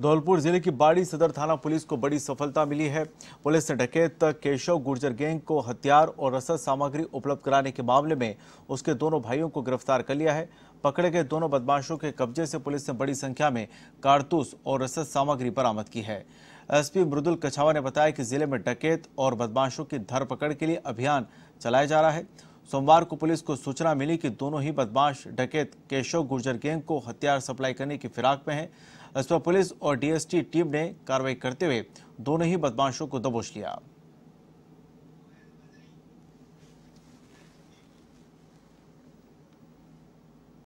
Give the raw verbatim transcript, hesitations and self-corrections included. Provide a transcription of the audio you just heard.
धौलपुर जिले की बाड़ी सदर थाना पुलिस को बड़ी सफलता मिली है। पुलिस ने डकैत केशव गुर्जर गैंग को हथियार और रसद सामग्री उपलब्ध कराने के मामले में उसके दोनों भाइयों को गिरफ्तार कर लिया है। पकड़े गए दोनों बदमाशों के कब्जे से पुलिस ने बड़ी संख्या में कारतूस और रसद सामग्री बरामद की है। एसपी मृदुल कछवाहा ने बताया कि जिले में डकैत और बदमाशों की धरपकड़ के लिए अभियान चलाया जा रहा है। सोमवार को पुलिस को सूचना मिली कि दोनों ही बदमाश डकैत केशो गुर्जर गैंग को हथियार सप्लाई करने की फिराक में है। इस पर पुलिस और डीएसटी टीम ने कार्रवाई करते हुए दोनों ही बदमाशों को दबोच लिया।